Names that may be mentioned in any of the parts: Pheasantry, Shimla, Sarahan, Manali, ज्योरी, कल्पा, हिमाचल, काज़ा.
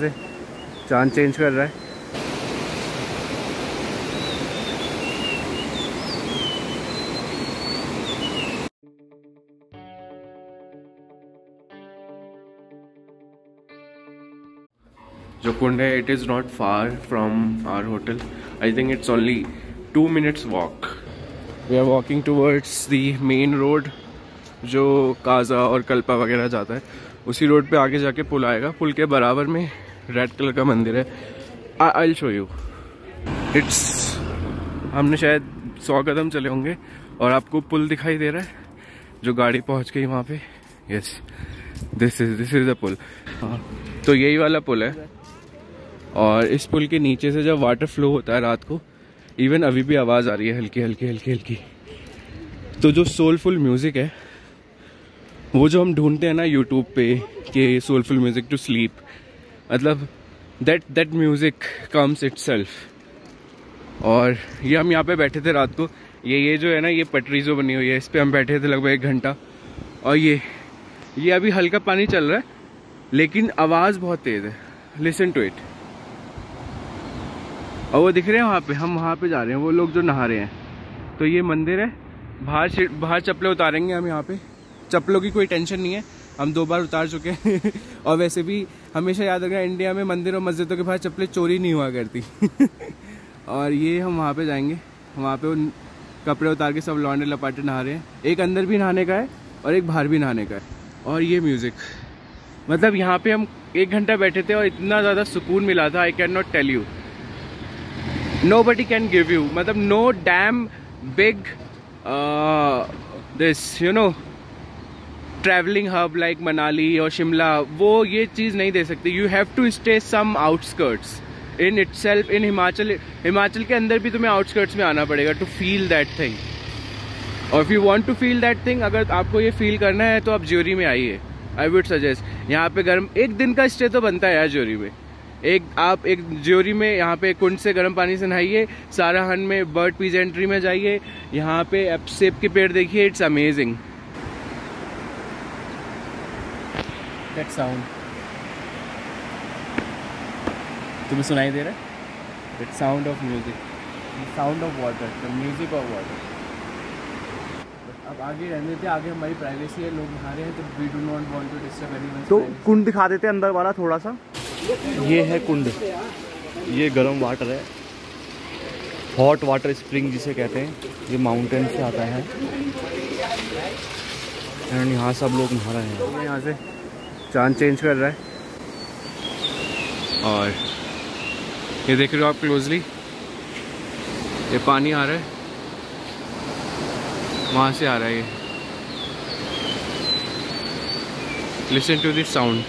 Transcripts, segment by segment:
वैसे चांद चेंज कर रहा है। जो कुंड है it is not far from our hotel, I think it's only 2 minutes walk. We are walking towards the main road जो काज़ा और कल्पा वगैरह जाता है, उसी रोड पे आगे जाके पुल आएगा, पुल के बराबर में रेड कलर का मंदिर है। I will show you. It's हमने शायद 100 कदम चले होंगे और आपको पुल दिखाई दे रहा है जो गाड़ी पहुंच गई वहाँ पे। यस, दिस इज़ द पुल। तो यही वाला पुल है और इस पुल के नीचे से जब वाटर फ्लो होता है रात को, इवन अभी भी आवाज़ आ रही है हल्की हल्की हल्की हल्की। तो जो सोलफुल म्यूज़िक है वो जो हम ढूंढते हैं ना यूट्यूब पे कि सोलफुल म्यूज़िक टू स्लीप, मतलब दैट म्यूज़िक कम्स इटसेल्फ। और ये हम यहाँ पे बैठे थे रात को, ये जो है ना, ये पटरी जो बनी हुई है इस पे हम बैठे थे लगभग 1 घंटा। और ये अभी हल्का पानी चल रहा है लेकिन आवाज़ बहुत तेज़ है। Listen to it. और वो दिख रहे हैं वहाँ पे, हम वहाँ पे जा रहे हैं, वो लोग जो नहा रहे हैं। तो ये मंदिर है, बाहर चप्पलें उतारेंगे हम यहाँ पे। चप्पलों की कोई टेंशन नहीं है, हम 2 बार उतार चुके हैं। और वैसे भी हमेशा याद रखना, इंडिया में मंदिर और मस्जिदों के बाहर चप्पलें चोरी नहीं हुआ करती। और ये हम वहाँ पे जाएंगे, वहाँ पे उन कपड़े उतार के सब लौंडे लपाटे नहा रहे हैं। एक अंदर भी नहाने का है और एक बाहर भी नहाने का है। और ये म्यूज़िक, मतलब यहाँ पे हम 1 घंटा बैठे थे और इतना ज़्यादा सुकून मिला था, I can not tell you, nobody can give you, मतलब no damn big this you know traveling hub like Manali or Shimla, वो ये चीज़ नहीं दे सकती। You have to stay some outskirts in itself in हिमाचल के अंदर भी तुम्हें outskirts में आना पड़ेगा to feel that thing। और if you want to feel that thing, अगर आपको ये feel करना है तो आप ज्योरी में आइए। I would suggest, यहाँ पे गर्म, 1 दिन का stay तो बनता है यार ज्योरी में। आप ज्योरी में यहाँ पे कुंड से गर्म पानी से नहाइए, साराहन में बर्ड पीजेंट्री में जाइए, यहाँ पे सेब के पेड़ देखिए, इट्स अमेजिंग। दैट साउंड तुम्हें सुनाई दे रहा है? That sound of music, sound of water, the music of water. अब आगे रहने देते, आगे हमारी प्राइवेसी है, लोग नहा रहे हैं तो we do not want to disturb anyone. तो कुंड दिखा देते हैं अंदर वाला थोड़ा सा। ये है कुंड, ये गर्म वाटर है, हॉट वाटर स्प्रिंग जिसे कहते हैं, ये माउंटेन से आता है एंड यहाँ सब लोग नहा रहे हैं। यहाँ से चांद चेंज कर रहा है और ये देख रहे हो आप क्लोजली, ये पानी आ रहा है वहाँ से आ रहा है। ये listen to this sound.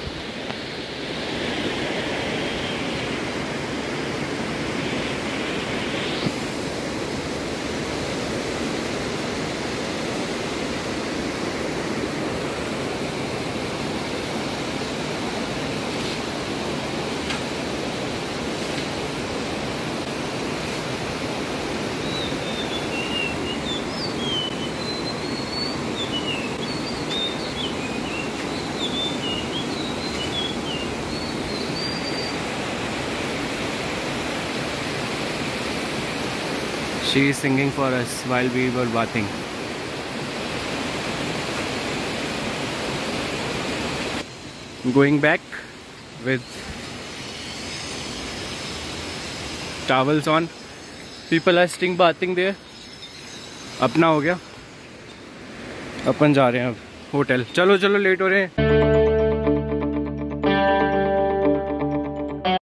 She is singing for us while we were bathing. Going back with towels on. People are still bathing there. अपना हो गया, अपन जा रहे हैं अब होटल। चलो चलो लेट हो रहे हैं।